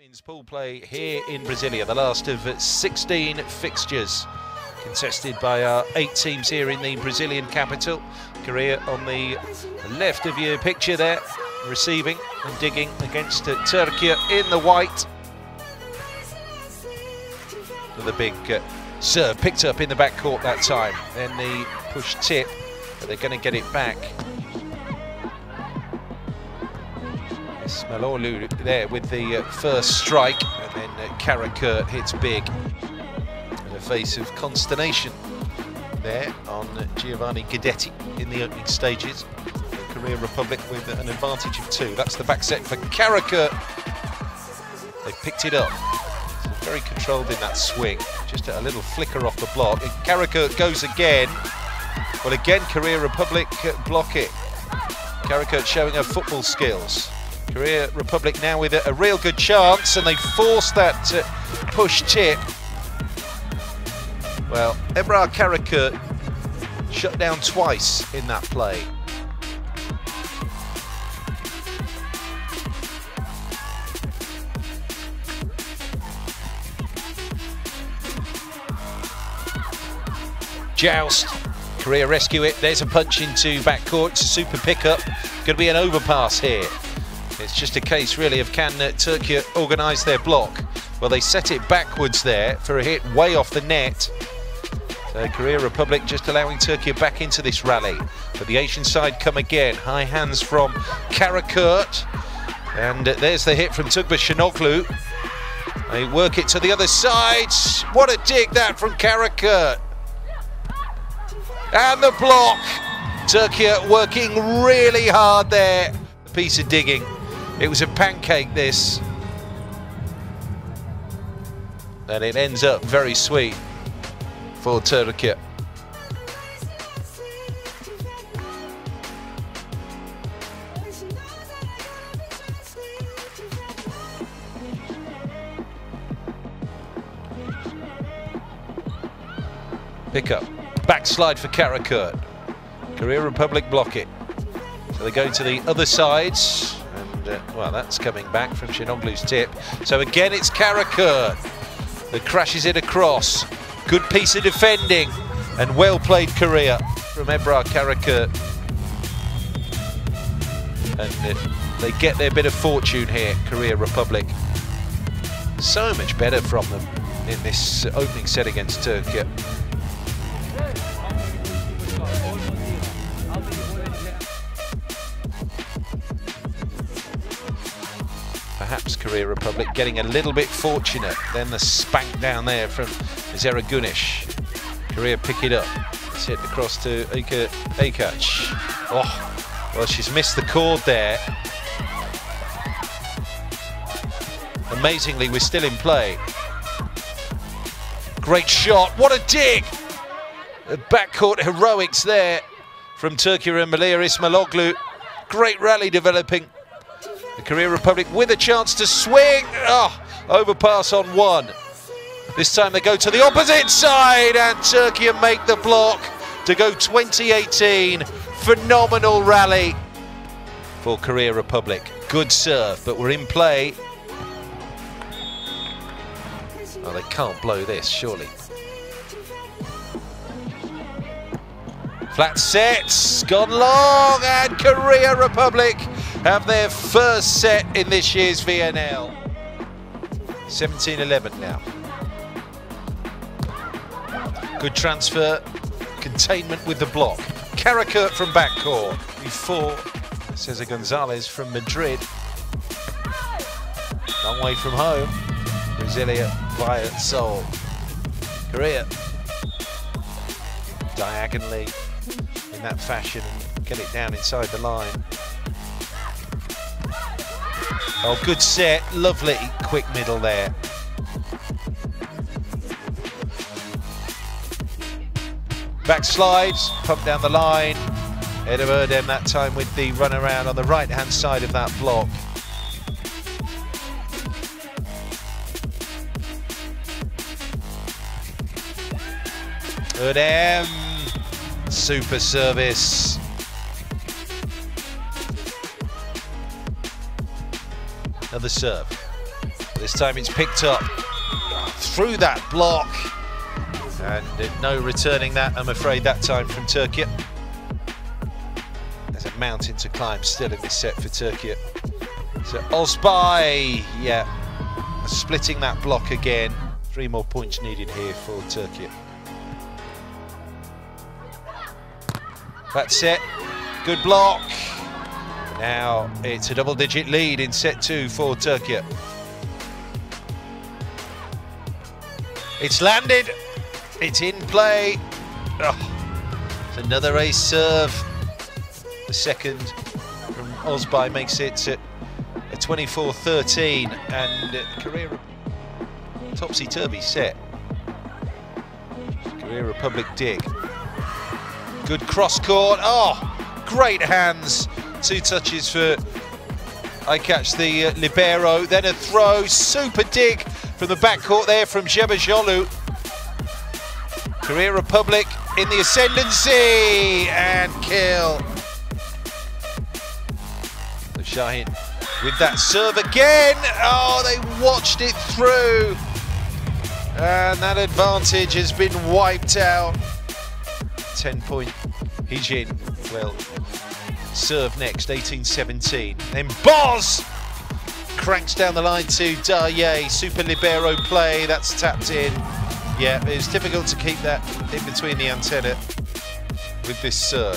Men's pool play here in Brasilia, the last of 16 fixtures contested by our 8 teams here in the Brazilian capital. Korea on the left of your picture there, receiving and digging against Turkey in the white. The big serve picked up in the backcourt that time, then the push tip, but they're going to get it back. Ismailoğlu there with the first strike, and then Karakurt hits big. In a face of consternation there on Giovanni Guidetti in the opening stages. Korea Republic with an advantage of 2. That's the back set for Karakurt. They picked it up. So very controlled in that swing. Just a little flicker off the block. And Karakurt goes again. Well, again, Korea Republic block it. Karakurt showing her football skills. Korea Republic now with a real good chance, and they force that push tip. Well, Ebrar Karakurt shut down twice in that play. Joust, Korea rescue it, there's a punch into backcourt, it's a super pickup, going to be an overpass here. It's just a case, really, of can Turkey organise their block? Well, they set it backwards there for a hit way off the net. So Korea Republic just allowing Turkey back into this rally. But the Asian side come again. High hands from Karakurt. And there's the hit from Tuğba Şenoğlu. They work it to the other side. What a dig that from Karakurt. And the block. Turkey working really hard there. A piece of digging. It was a pancake, this, and it ends up very sweet for Turkey. Pick up, backslide for Karakurt. Korea Republic block it. So they go to the other sides. Well, that's coming back from Şenoğlu's tip. So again, it's Karakurt that crashes it across. Good piece of defending, and well played Korea from Ebrar Karakurt. And they get their bit of fortune here, Korea Republic. So much better from them in this opening set against Turkey. Perhaps Korea Republic getting a little bit fortunate. Then the spank down there from Zehra Güneş. Korea pick it up. It's hit across to Ayça Aykaç. Oh, well, she's missed the cord there. Amazingly, we're still in play. Great shot. What a dig! The backcourt heroics there from Turkey and Meliha İsmailoğlu. Great rally developing. The Korea Republic with a chance to swing. Oh, overpass on one. This time they go to the opposite side, and Turkey make the block to go 20-18. Phenomenal rally for Korea Republic. Good serve, but we're in play. Oh, they can't blow this, surely. Flat sets, gone long, and Korea Republic have their first set in this year's VNL. 17-11 now. Good transfer, containment with the block. Karakurt from backcourt before Cesar Gonzalez from Madrid. Long way from home, Brasilia via Seoul. Korea diagonally in that fashion and get it down inside the line. Oh, good set, lovely quick middle there. Back slides, pump down the line. Eda Erdem that time with the run around on the right hand side of that block. Erdem, super service. Another serve. This time it's picked up through that block. And no returning that, I'm afraid, that time from Turkey. There's a mountain to climb still in this set for Turkey. So Özbay, yeah, splitting that block again. 3 more points needed here for Turkey. That's it. Good block. Now it's a double-digit lead in set 2 for Turkey. It's landed. It's in play. Oh, it's another ace serve. The second from Özbay makes it a 24-13, and Korea topsy-turvy set. Korea Republic dig. Good cross-court. Oh, great hands. 2 touches for Aykaç, the libero. Then a throw. Super dig from the backcourt there from Cebecioğlu. Korea Republic in the ascendancy, and kill. The Şahin with that serve again. Oh, they watched it through. And that advantage has been wiped out. 10-point Hijin will serve next, 18-17. Then Boz cranks down the line to Dayu. Super libero play, that's tapped in. Yeah, it's difficult to keep that in between the antenna with this serve.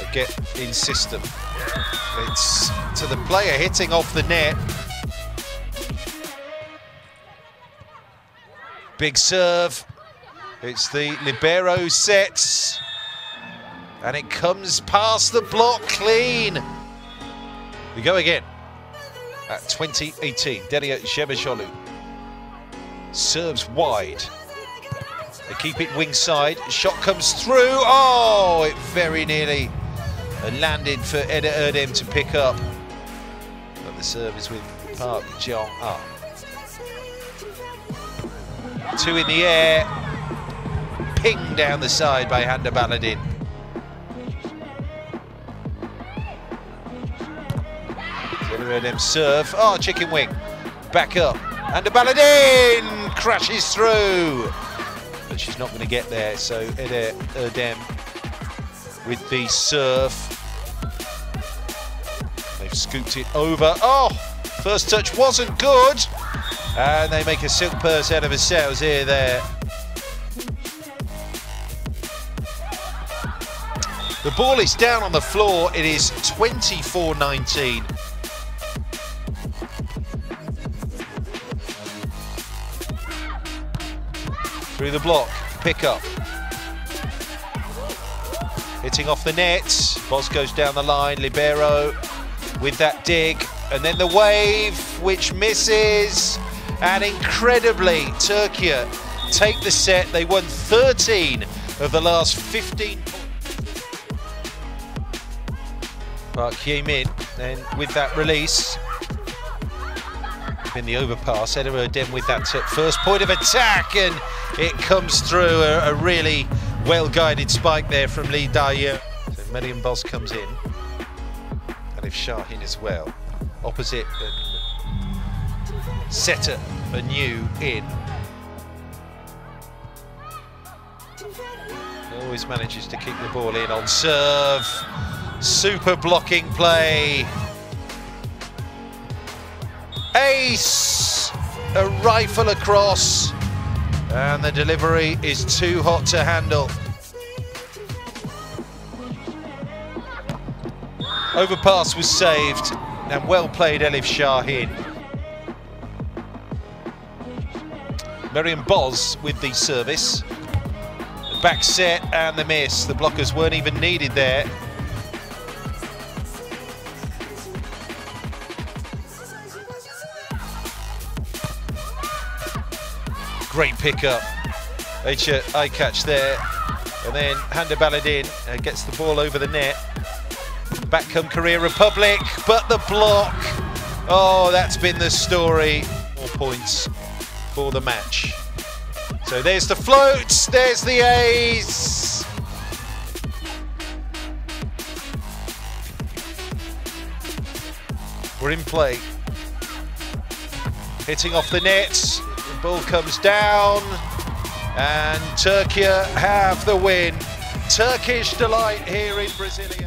A get in system. It's to the player hitting off the net. Big serve. It's the libero sets. And it comes past the block clean. We go again at 20-18. Derya Cebecioğlu serves wide. They keep it wing side. Shot comes through. Oh, it very nearly landed for Eda Erdem to pick up. But the serve is with Park Jeong up. 2 in the air. Pinged down the side by Hande Baladın. Erdem serve. Oh, chicken wing. Back up. And Baladın crashes through. But she's not going to get there. So Eda Erdem with the serve. They've scooped it over. Oh, first touch wasn't good. And they make a silk purse out of themselves here, there. The ball is down on the floor. It is 24-19. Through the block, pick up. Hitting off the net, Boz goes down the line, libero with that dig, and then the wave, which misses, and incredibly, Turkey take the set. They won 13 of the last 15. Park Yimin, then with that release, in the overpass, Eda Erdem with that first point of attack, and it comes through a really well-guided spike there from Lee Dayu. So Meryem Boz comes in, Alev Şahin as well, opposite, and setter anew in. Always manages to kick the ball in on serve. Super blocking play. Ace, a rifle across, and the delivery is too hot to handle. Overpass was saved, and well played Elif Şahin. Meryem Boz with the service. The back set and the miss. The blockers weren't even needed there. Great pickup, Ayça Aykaç there, and then Hande Baladın gets the ball over the net. Back come Korea Republic, but the block. Oh, that's been the story. 4 points for the match. So there's the floats, there's the ace. We're in play. hitting off the net. The ball comes down and Turkey have the win. Turkish delight here in Brasilia.